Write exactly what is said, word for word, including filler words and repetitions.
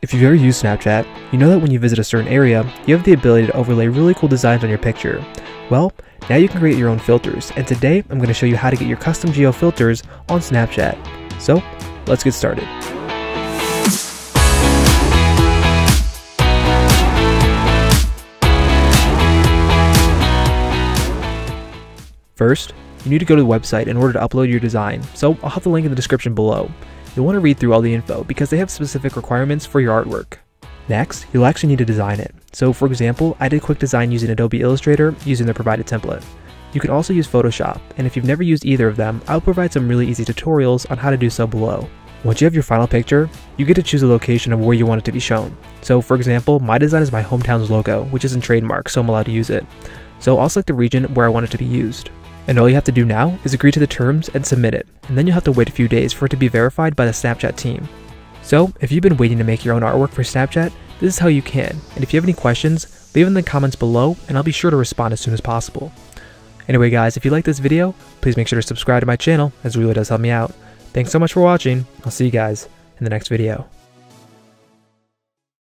If you've ever used Snapchat, you know that when you visit a certain area, you have the ability to overlay really cool designs on your picture. Well, now you can create your own filters, and today I'm going to show you how to get your custom geo filters on Snapchat. So, let's get started. First, you need to go to the website in order to upload your design, so I'll have the link in the description below. You'll want to read through all the info because they have specific requirements for your artwork. Next, you'll actually need to design it. So for example, I did quick design using Adobe Illustrator using the provided template. You can also use Photoshop, and if you've never used either of them, I'll provide some really easy tutorials on how to do so below. Once you have your final picture, you get to choose a location of where you want it to be shown. So for example, my design is my hometown's logo, which isn't trademarked, so I'm allowed to use it. So I'll select the region where I want it to be used. And all you have to do now is agree to the terms and submit it, and then you'll have to wait a few days for it to be verified by the Snapchat team. So if you've been waiting to make your own artwork for Snapchat, this is how you can, and if you have any questions, leave them in the comments below and I'll be sure to respond as soon as possible. Anyway guys, if you like this video, please make sure to subscribe to my channel as it really does help me out. Thanks so much for watching, I'll see you guys in the next video.